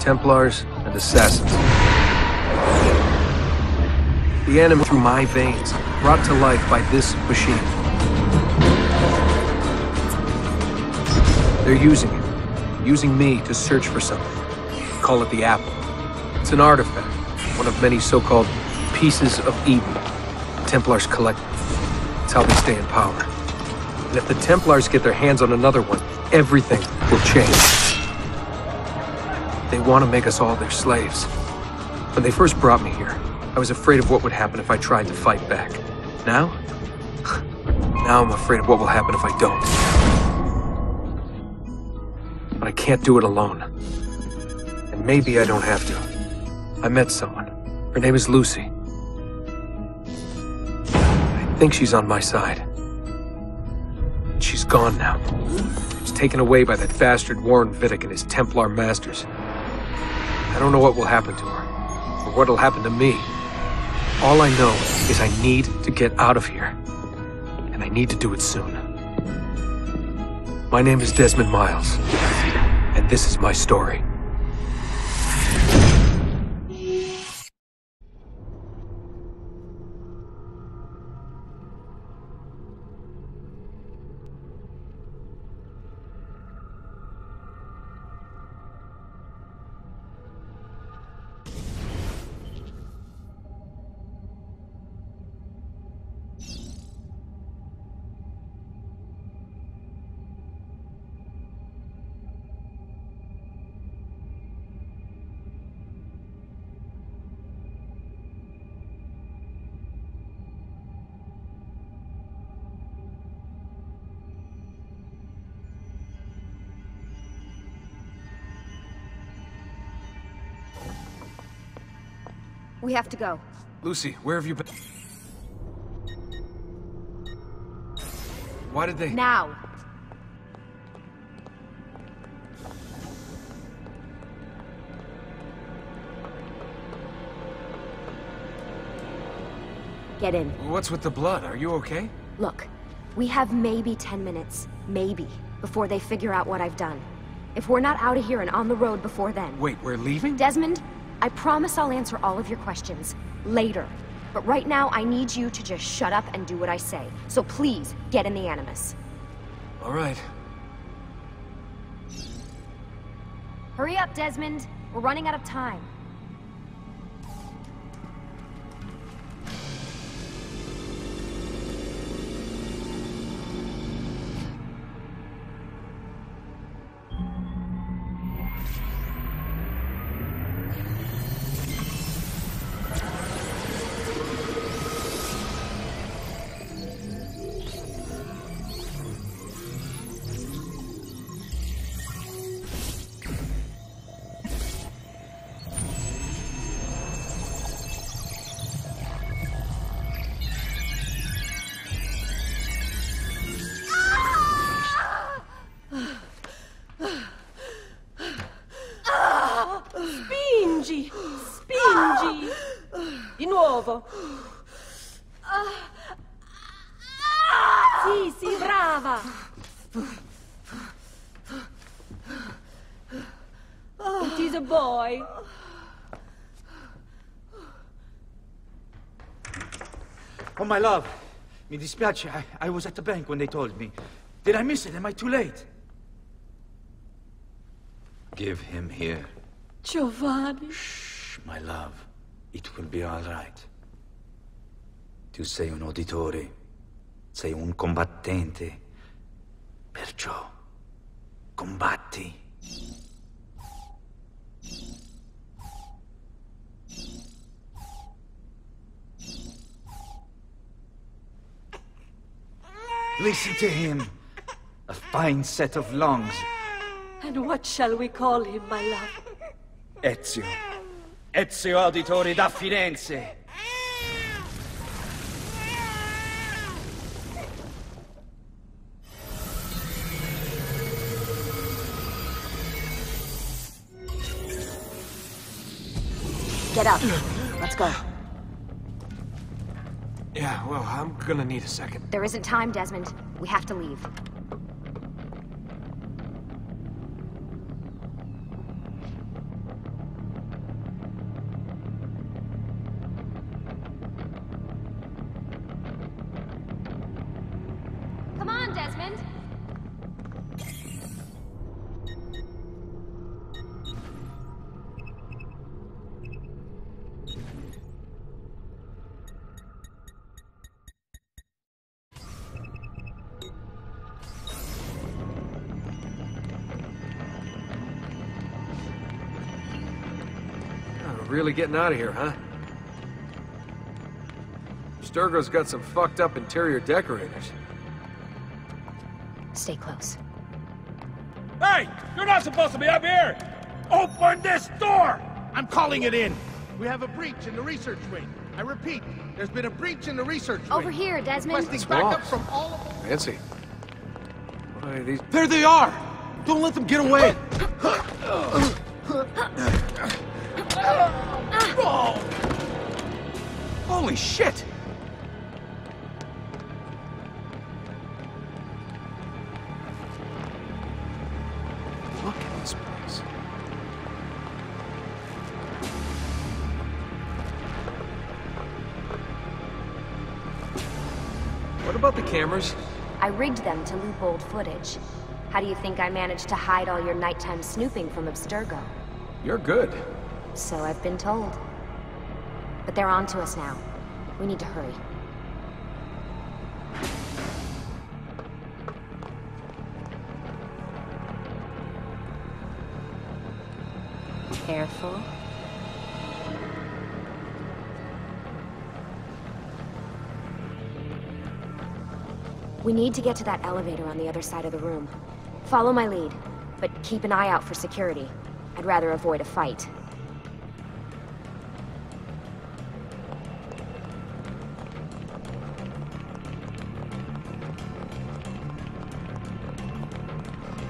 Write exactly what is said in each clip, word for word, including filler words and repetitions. Templars, and assassins. The animal through my veins, brought to life by this machine. They're using it, using me to search for something. We call it the apple. It's an artifact, one of many so-called pieces of Eden. Templars collect them. It's how they stay in power. And if the Templars get their hands on another one, everything will change. They want to make us all their slaves. When they first brought me here, I was afraid of what would happen if I tried to fight back. Now? Now I'm afraid of what will happen if I don't. But I can't do it alone. And maybe I don't have to. I met someone. Her name is Lucy. I think she's on my side. She's gone now. She's taken away by that bastard Warren Vidic and his Templar masters. I don't know what will happen to her, or what'll happen to me. All I know is I need to get out of here, and I need to do it soon. My name is Desmond Miles, and this is my story. We have to go. Lucy, where have you been? Why did they... Now! Get in. What's with the blood? Are you okay? Look, we have maybe ten minutes, maybe, before they figure out what I've done. If we're not out of here and on the road before then... Wait, we're leaving? Desmond? I promise I'll answer all of your questions later, but right now I need you to just shut up and do what I say. So please, get in the Animus. All right. Hurry up, Desmond. We're running out of time. Sì, sì, brava! It is a boy! Oh, my love! Mi dispiace, I, I was at the bank when they told me. Did I miss it? Am I too late? Give him here. Giovanni! Shh, my love. It will be all right. Tu sei un uditore, sei un combattente, perciò combatti. Listen to him, a fine set of lungs. And what shall we call him, my love? Ezio. Ezio Auditore da Firenze. Get up. Let's go. Yeah, well, I'm gonna need a second. There isn't time, Desmond. We have to leave. Really getting out of here, huh? Abstergo's got some fucked up interior decorators. Stay close. Hey! You're not supposed to be up here! Open this door! I'm calling it in! We have a breach in the research wing. I repeat, there's been a breach in the research wing. Over here, Desmond. Requesting backup from all of... Nancy. Why are these... There they are! Don't let them get away! Oh. Holy shit! Look at this place. What about the cameras? I rigged them to loop old footage. How do you think I managed to hide all your nighttime snooping from Abstergo? You're good. So I've been told. But they're on to us now. We need to hurry. Careful. We need to get to that elevator on the other side of the room. Follow my lead, but keep an eye out for security. I'd rather avoid a fight.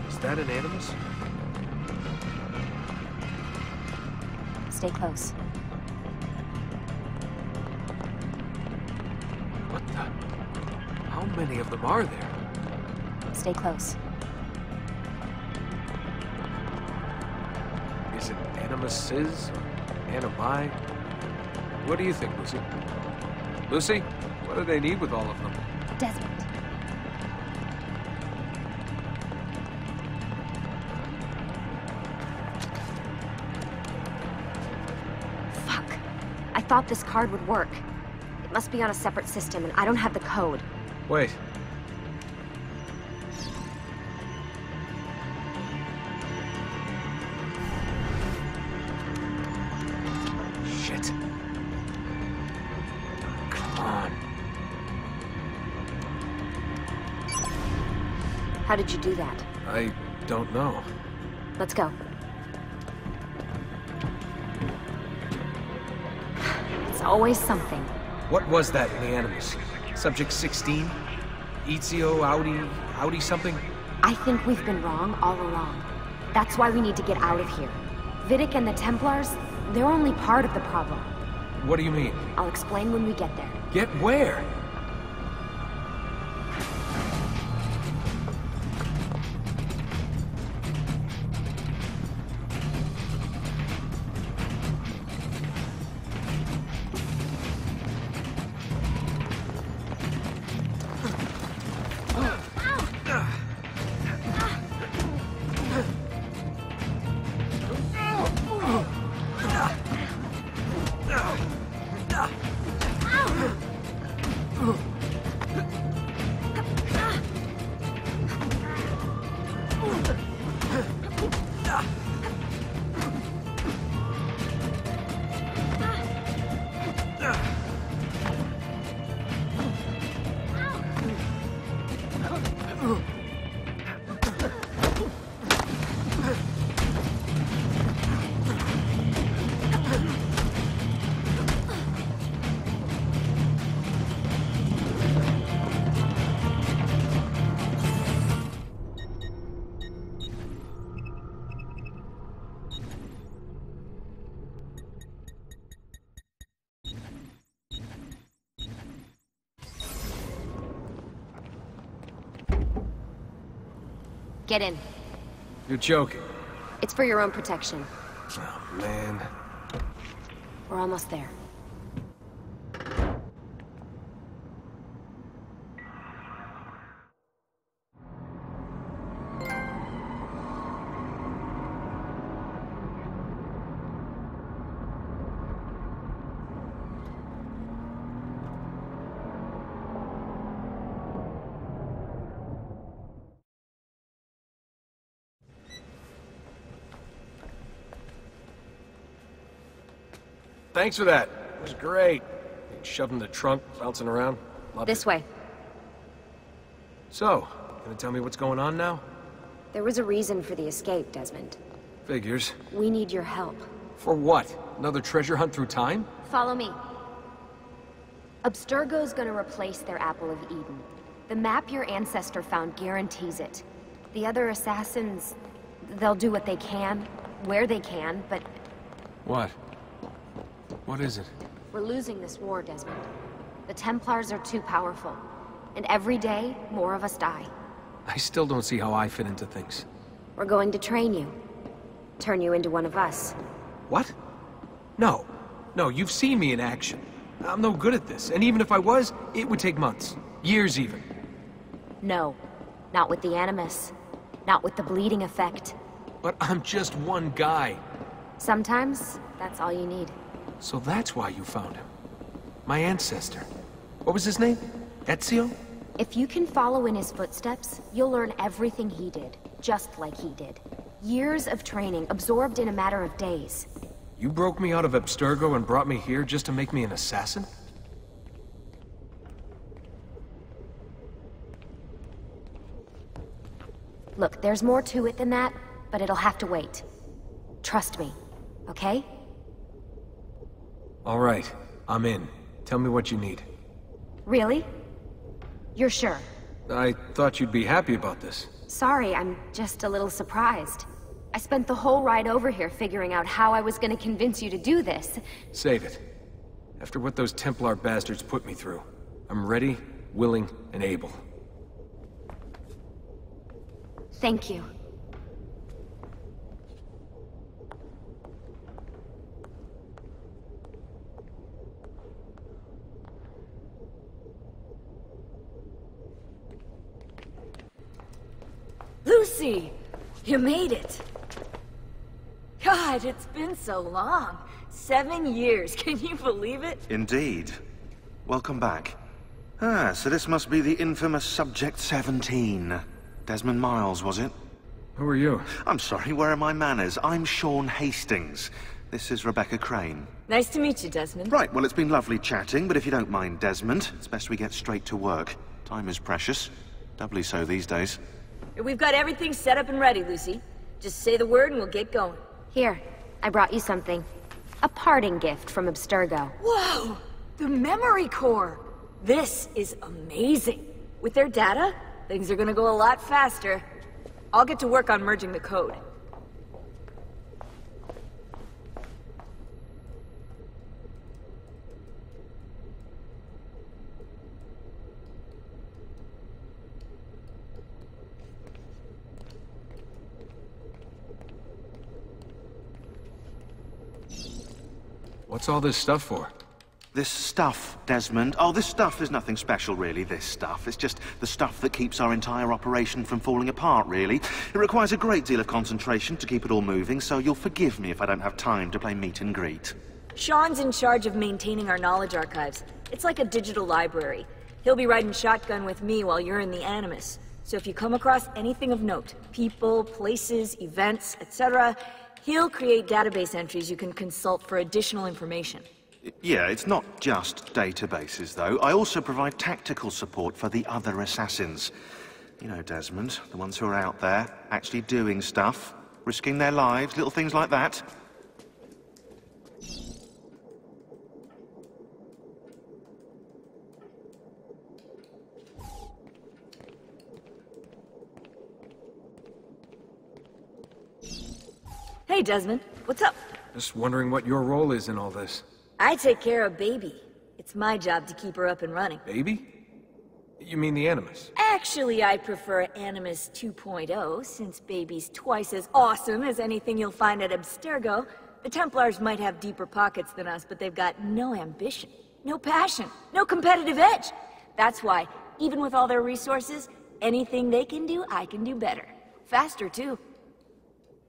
Is that an Animus? Stay close. What the? How many of them are there? Stay close. Is it Animus? Animi? What do you think, Lucy? Lucy, what do they need with all of them? Desmond. Fuck. I thought this card would work. It must be on a separate system, and I don't have the code. Wait. How did you do that? I don't know. Let's go. It's always something. What was that in the Animus? Subject sixteen? Ezio Audi... Audi something? I think we've been wrong all along. That's why we need to get out of here. Vidic and the Templars, they're only part of the problem. What do you mean? I'll explain when we get there. Get where? Get in. You're joking. It's for your own protection. Oh, man. We're almost there. Thanks for that. It was great. Shoving the trunk, bouncing around. Loved this it. Way. So, gonna tell me what's going on now? There was a reason for the escape, Desmond. Figures. We need your help. For what? Another treasure hunt through time? Follow me. Abstergo's gonna replace their Apple of Eden. The map your ancestor found guarantees it. The other assassins, they'll do what they can, where they can, but... What? What is it? We're losing this war, Desmond. The Templars are too powerful. And every day, more of us die. I still don't see how I fit into things. We're going to train you. Turn you into one of us. What? No. No, you've seen me in action. I'm no good at this. And even if I was, it would take months. Years, even. No. Not with the Animus. Not with the bleeding effect. But I'm just one guy. Sometimes, that's all you need. So that's why you found him. My ancestor. What was his name? Ezio? If you can follow in his footsteps, you'll learn everything he did, just like he did. Years of training, absorbed in a matter of days. You broke me out of Abstergo and brought me here just to make me an assassin? Look, there's more to it than that, but it'll have to wait. Trust me, okay? All right, I'm in. Tell me what you need. Really? You're sure? I thought you'd be happy about this. Sorry, I'm just a little surprised. I spent the whole ride over here figuring out how I was going to convince you to do this. Save it. After what those Templar bastards put me through, I'm ready, willing, and able. Thank you. Lucy! You made it! God, it's been so long! Seven years, can you believe it? Indeed. Welcome back. Ah, so this must be the infamous Subject seventeen. Desmond Miles, was it? Who are you? I'm sorry, where are my manners? I'm Sean Hastings. This is Rebecca Crane. Nice to meet you, Desmond. Right, well, it's been lovely chatting, but if you don't mind, Desmond, it's best we get straight to work. Time is precious. Doubly so these days. We've got everything set up and ready, Lucy. Just say the word and we'll get going. Here, I brought you something. A parting gift from Abstergo. Whoa! The memory core! This is amazing! With their data, things are gonna go a lot faster. I'll get to work on merging the code. What's all this stuff for? This stuff, Desmond. Oh, this stuff is nothing special, really, this stuff. It's just the stuff that keeps our entire operation from falling apart, really. It requires a great deal of concentration to keep it all moving, so you'll forgive me if I don't have time to play meet and greet. Sean's in charge of maintaining our knowledge archives. It's like a digital library. He'll be riding shotgun with me while you're in the Animus. So if you come across anything of note, people, places, events, et cetera, he'll create database entries you can consult for additional information. Yeah, it's not just databases, though. I also provide tactical support for the other assassins. You know, Desmond, the ones who are out there, actually doing stuff, risking their lives, little things like that. Hey, Desmond. What's up? Just wondering what your role is in all this. I take care of Baby. It's my job to keep her up and running. Baby? You mean the Animus? Actually, I prefer Animus two point oh, since Baby's twice as awesome as anything you'll find at Abstergo. The Templars might have deeper pockets than us, but they've got no ambition, no passion, no competitive edge. That's why, even with all their resources, anything they can do, I can do better. Faster, too.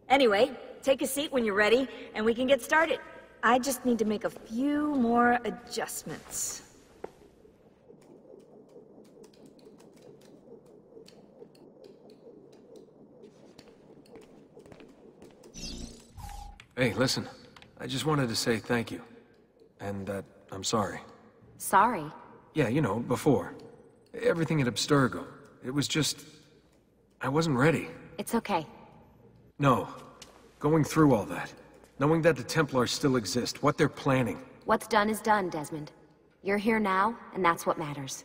Anyway, take a seat when you're ready, and we can get started. I just need to make a few more adjustments. Hey, listen. I just wanted to say thank you. And that I'm sorry. Sorry? Yeah, you know, before. Everything at Abstergo. It was just... I wasn't ready. It's okay. No. Going through all that. Knowing that the Templars still exist, what they're planning. What's done is done, Desmond. You're here now, and that's what matters.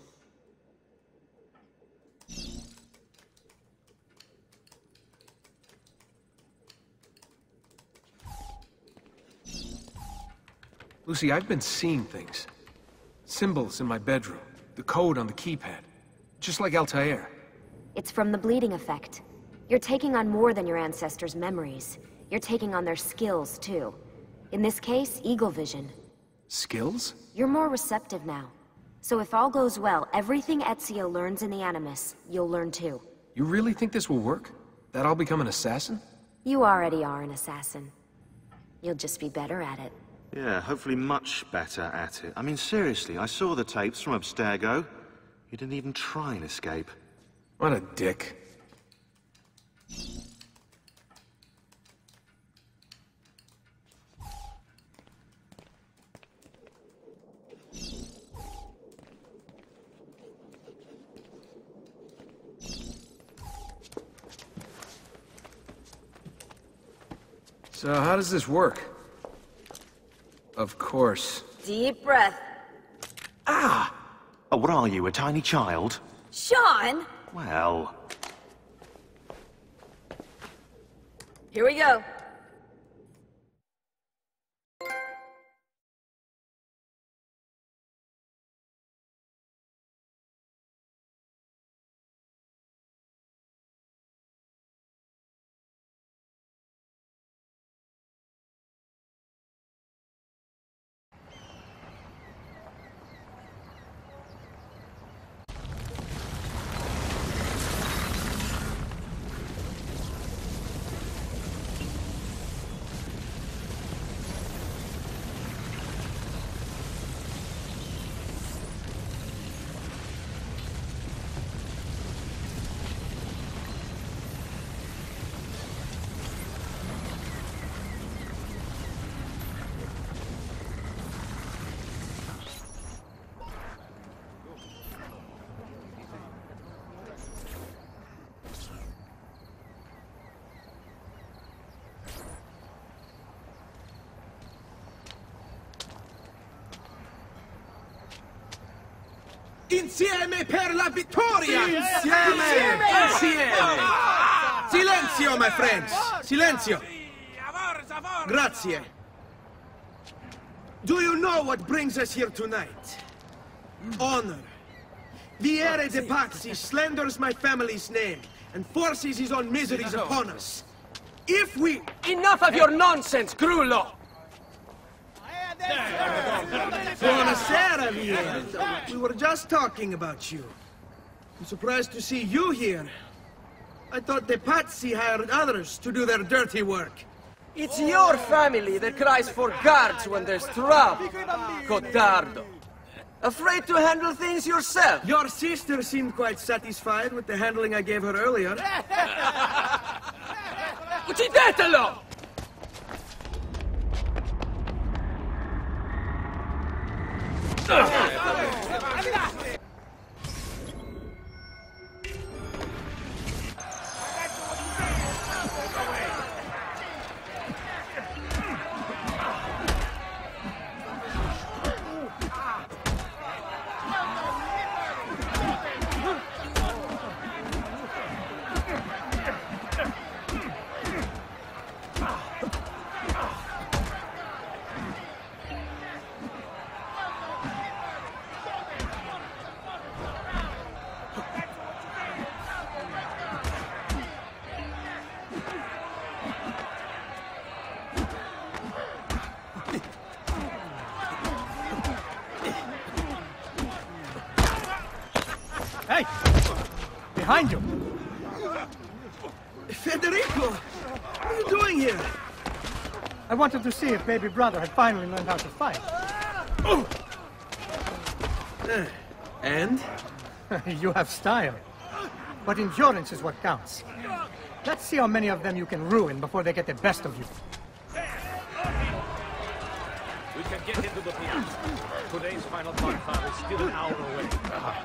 Lucy, I've been seeing things. Symbols in my bedroom. The code on the keypad. Just like Altair. It's from the bleeding effect. You're taking on more than your ancestors' memories. You're taking on their skills, too. In this case, Eagle Vision. Skills? You're more receptive now. So if all goes well, everything Ezio learns in the Animus, you'll learn too. You really think this will work? That I'll become an assassin? You already are an assassin. You'll just be better at it. Yeah, hopefully much better at it. I mean, seriously, I saw the tapes from Abstergo. You didn't even try and escape. What a dick. So, how does this work? Of course. Deep breath. Ah! Oh, what are you, a tiny child? Sean! Well... Here we go. Insieme per la vittoria! Insieme! Insieme! Insieme! Silenzio, my friends! Silenzio! Grazie! Do you know what brings us here tonight? Honor! Vieri di Pazzi slanders my family's name and forces his own miseries upon us. If we... Enough of your nonsense, Grullo! Buonasera, Vieri. We were just talking about you. I'm surprised to see you here. I thought the Pazzi hired others to do their dirty work. It's your family that cries for guards when there's trouble, codardo. Afraid to handle things yourself? Your sister seemed quite satisfied with the handling I gave her earlier. Uccidetelo! Behind you! Federico! What are you doing here? I wanted to see if baby brother had finally learned how to fight. Oh. Uh, and? You have style. But endurance is what counts. Let's see how many of them you can ruin before they get the best of you. We can get into the field. Today's final bonfire is still an hour away. Uh-huh.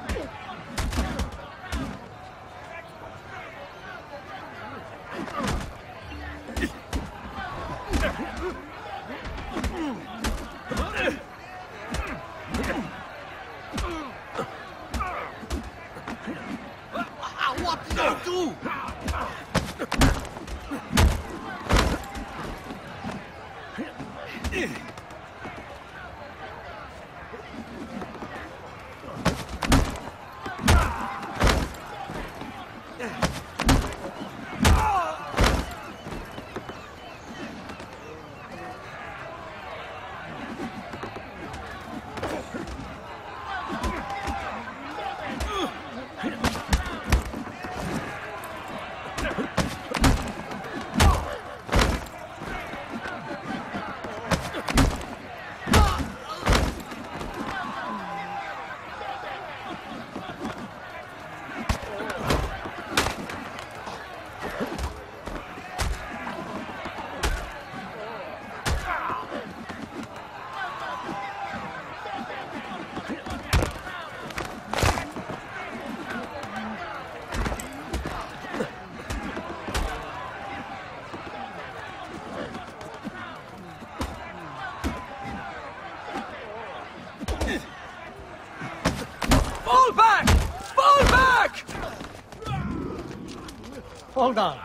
Hold on.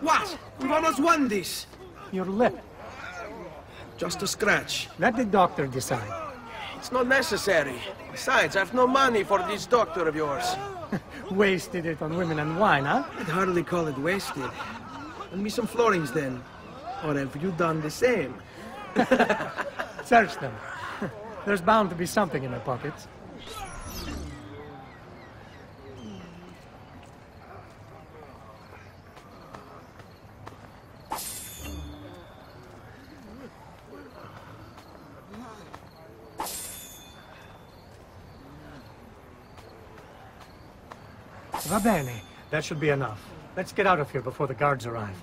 What? Vamos won this. Your lip. Just a scratch. Let the doctor decide. It's not necessary. Besides, I have no money for this doctor of yours. Wasted it on women and wine, huh? I'd hardly call it wasted. And me some florins, then. Or have you done the same? Search them. There's bound to be something in their pockets. Va bene. That should be enough. Let's get out of here before the guards arrive.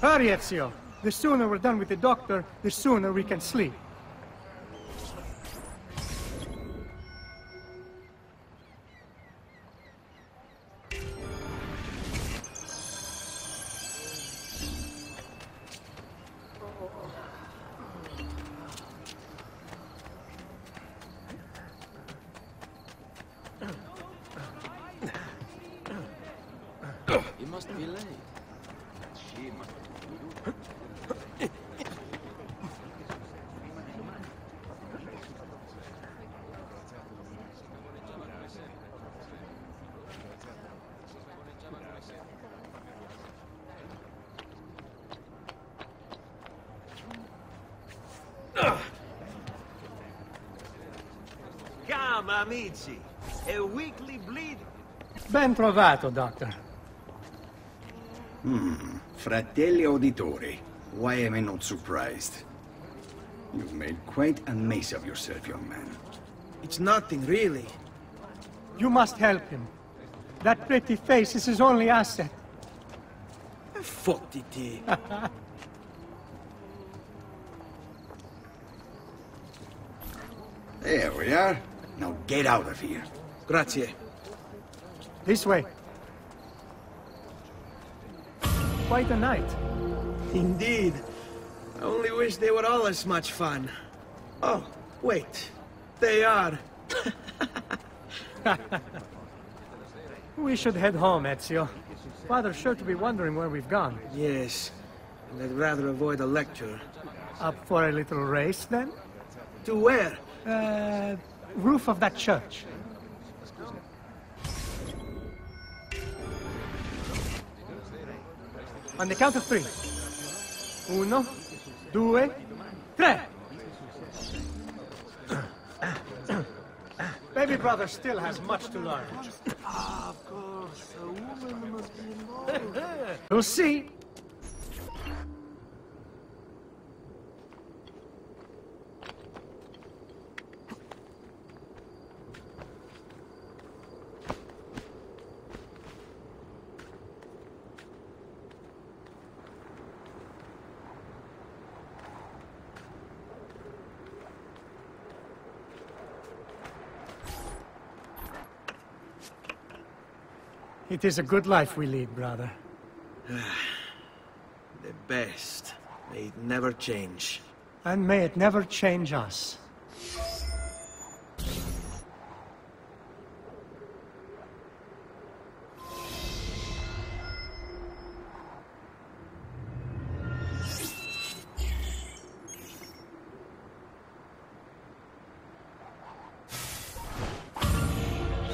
Hurry, Ezio. The sooner we're done with the doctor, the sooner we can sleep. It must be late. She must be. Come, amici. A weekly bleed. Ben trovato, doctor. Hmm. Fratelli Auditori, why am I not surprised? You've made quite a mess of yourself, young man. It's nothing, really. You must help him. That pretty face is his only asset. Fuck it. There we are. Now get out of here. Grazie. This way. Quite a night. Indeed. I only wish they were all as much fun. Oh, wait. They are. We should head home, Ezio. Father's sure to be wondering where we've gone. Yes. And I'd rather avoid a lecture. Up for a little race, then? To where? Uh, roof of that church. On the count of three. Uno, due, tre! Baby brother still has much to learn. Ah, of course. A woman must be involved. We'll see. It is a good life we lead, brother. The best. May it never change. And may it never change us.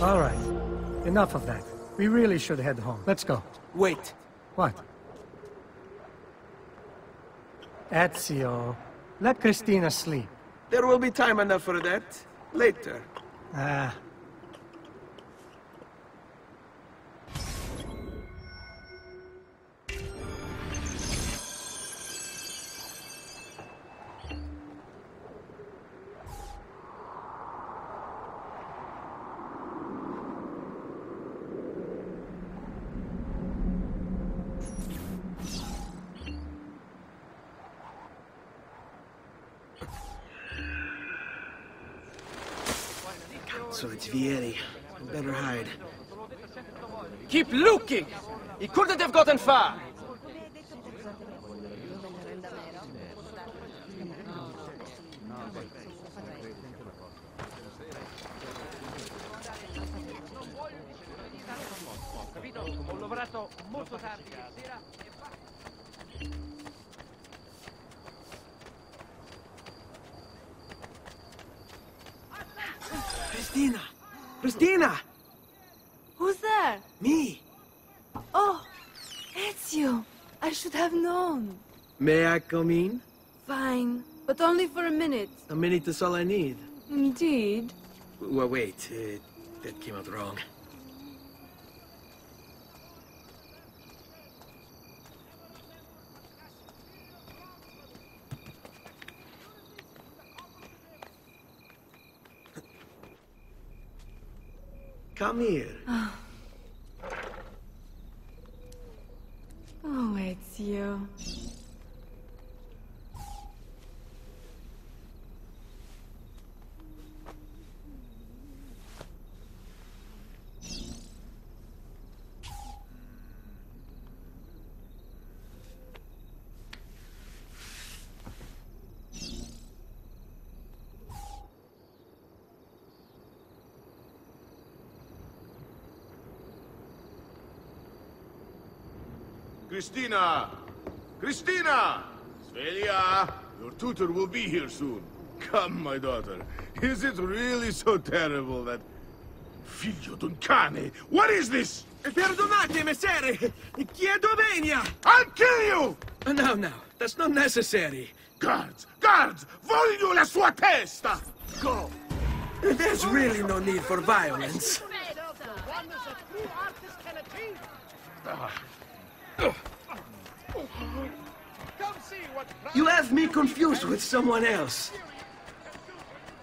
All right. Enough of that. We really should head home. Let's go. Wait. What? Ezio, let Cristina sleep. There will be time enough for that. Later. Ah. Uh. So it's Vieri. We better hide. Keep looking! He couldn't have gotten far! Cristina! Cristina! Who's there? Me! Oh, Ezio! I should have known! May I come in? Fine, but only for a minute. A minute is all I need. Indeed. Well, wait. Uh, that came out wrong. Come here. Oh. Oh, Ezio. Cristina! Cristina! Sveglia! Your tutor will be here soon. Come, my daughter. Is it really so terrible that... Figlio d'un cane! What is this? Perdonate, messere! Chiedo venia! I'll kill you! No, no. That's not necessary. Guards! Guards! Voglio la sua testa! Go! There's really no need for violence. Ah. You have me confused with someone else.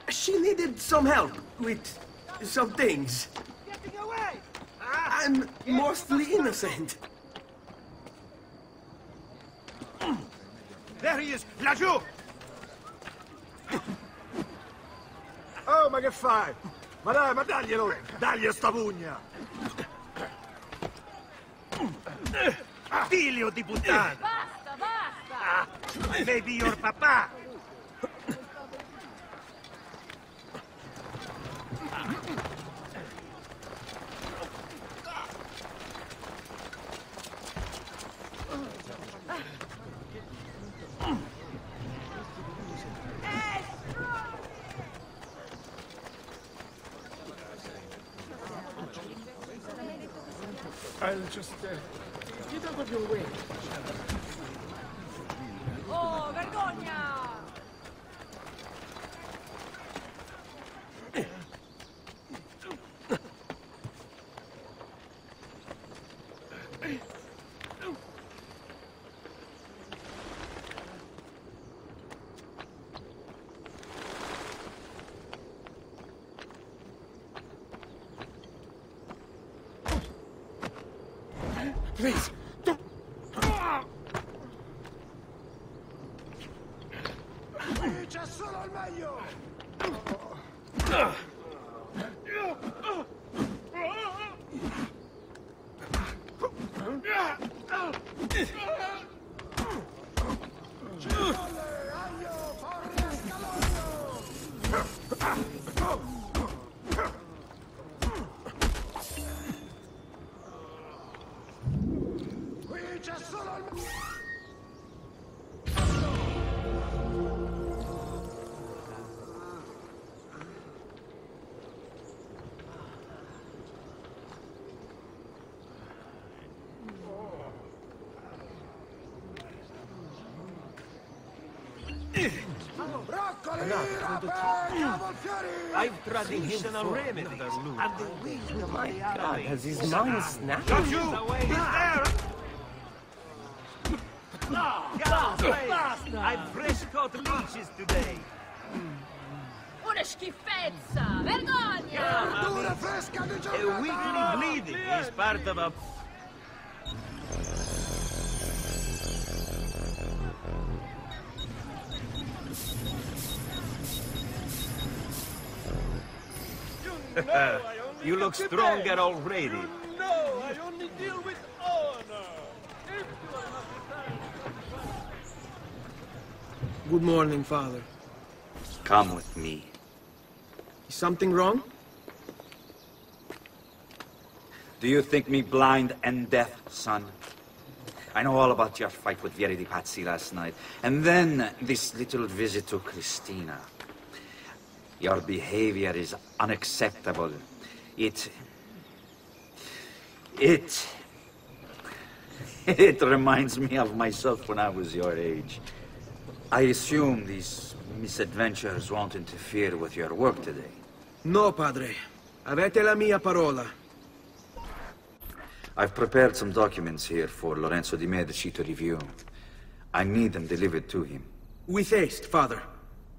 She needed some help with some things. I'm mostly innocent. There he is, laggiù! Oh, ma che fai? Ma dai, ma daglielo! Dagli sta pugna! Figlio di puttana! Basta, basta! Ah, maybe your papà! I'll just... Uh... Get out of your way. Oh, vergogna! Please, don't. C'è solo il meglio. I've traditional remedies, and the wind of my God has his mind snapped. Don't you! He's there! No! Basta! I've fresh-caught leeches today. Una schifezza! Vergogna! A weekly bleeding is part of a... Uh, you look stronger already. You know, I only deal with honor. Good morning, Father. Come with me. Is something wrong? Do you think me blind and deaf, son? I know all about your fight with Vieri di Pazzi last night, and then this little visit to Cristina. Your behavior is unacceptable. It... It... It reminds me of myself when I was your age. I assume these misadventures won't interfere with your work today. No, Padre. Avete la mia parola. I've prepared some documents here for Lorenzo di Medici to review. I need them delivered to him. With haste, Father.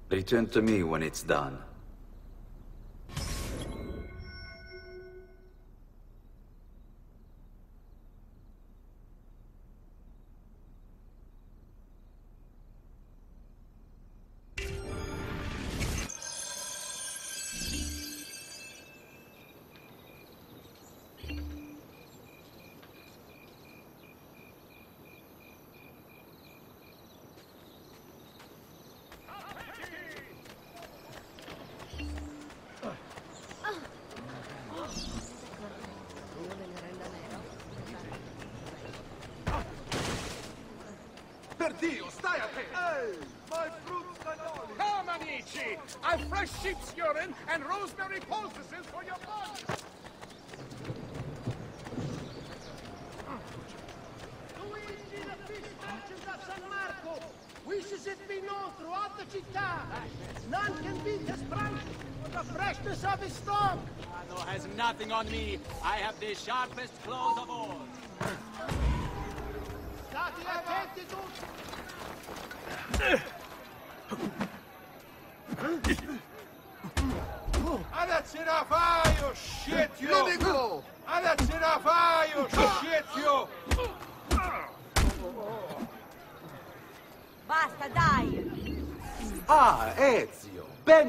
Return to me when it's done.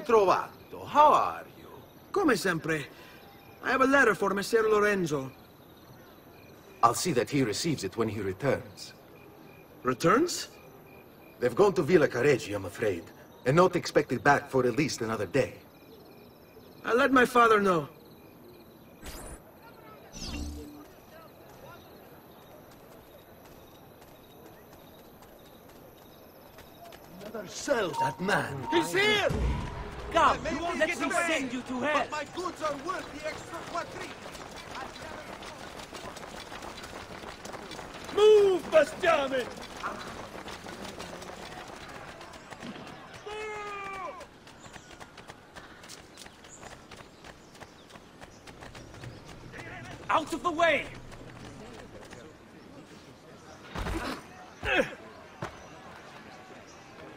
Trovato. How are you? Come sempre. I have a letter for Messer Lorenzo. I'll see that he receives it when he returns. Returns? They've gone to Villa Careggi, I'm afraid, and not expected back for at least another day. I'll let my father know. Another cell, that man. He's here! God, you won't let me send you to hell! But my goods are worth the extra quadrille! Move, Bastiani! Out of the way!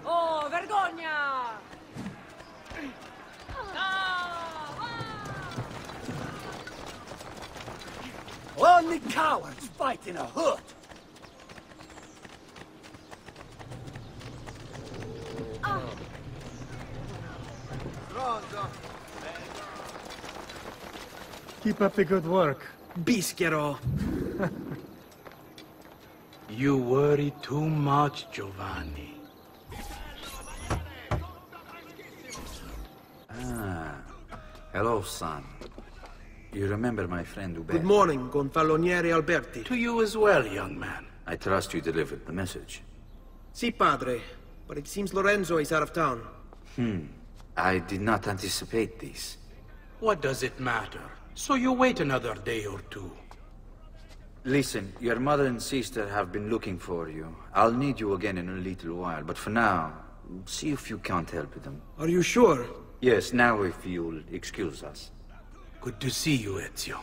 Oh, vergogna! On Only cowards fight in a hood. Ah. Keep up the good work. Bischero. You worry too much, Giovanni. Ah. Hello, son. You remember my friend Uber? Good morning, Gonfaloniere Alberti. To you as well, young man. I trust you delivered the message. Si, padre. But it seems Lorenzo is out of town. Hmm. I did not anticipate this. What does it matter? So you wait another day or two. Listen, your mother and sister have been looking for you. I'll need you again in a little while, but for now, see if you can't help them. Are you sure? Yes, now if you'll excuse us. Good to see you, Ezio.